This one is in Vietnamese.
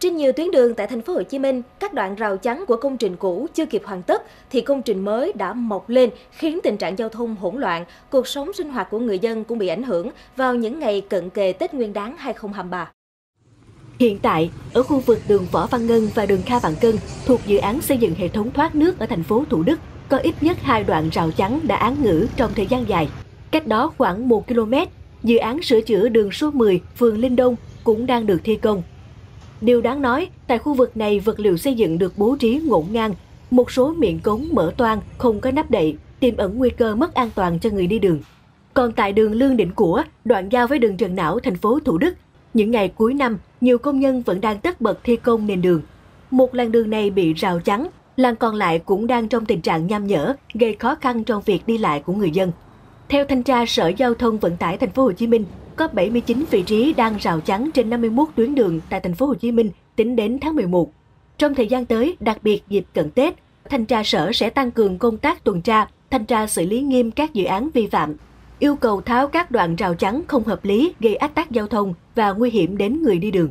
Trên nhiều tuyến đường tại thành phố Hồ Chí Minh, các đoạn rào chắn của công trình cũ chưa kịp hoàn tất thì công trình mới đã mọc lên, khiến tình trạng giao thông hỗn loạn, cuộc sống sinh hoạt của người dân cũng bị ảnh hưởng vào những ngày cận kề Tết Nguyên đán 2023. Hiện tại, ở khu vực đường Võ Văn Ngân và đường Kha Vạn Cân thuộc dự án xây dựng hệ thống thoát nước ở thành phố Thủ Đức, có ít nhất 2 đoạn rào chắn đã án ngữ trong thời gian dài. Cách đó khoảng 1 km, dự án sửa chữa đường số 10, phường Linh Đông cũng đang được thi công. Điều đáng nói, tại khu vực này vật liệu xây dựng được bố trí ngổn ngang, một số miệng cống mở toang, không có nắp đậy, tiềm ẩn nguy cơ mất an toàn cho người đi đường. Còn tại đường Lương Định Của, đoạn giao với đường Trần Não, thành phố Thủ Đức, những ngày cuối năm, nhiều công nhân vẫn đang tất bật thi công nền đường. Một làn đường này bị rào chắn, làn còn lại cũng đang trong tình trạng nham nhở, gây khó khăn trong việc đi lại của người dân. Theo thanh tra Sở Giao thông Vận tải Thành phố Hồ Chí Minh, có 79 vị trí đang rào chắn trên 51 tuyến đường tại Thành phố Hồ Chí Minh tính đến tháng 11. Trong thời gian tới, đặc biệt dịp cận Tết, thanh tra Sở sẽ tăng cường công tác tuần tra, thanh tra xử lý nghiêm các dự án vi phạm, yêu cầu tháo các đoạn rào chắn không hợp lý gây ách tắc giao thông và nguy hiểm đến người đi đường.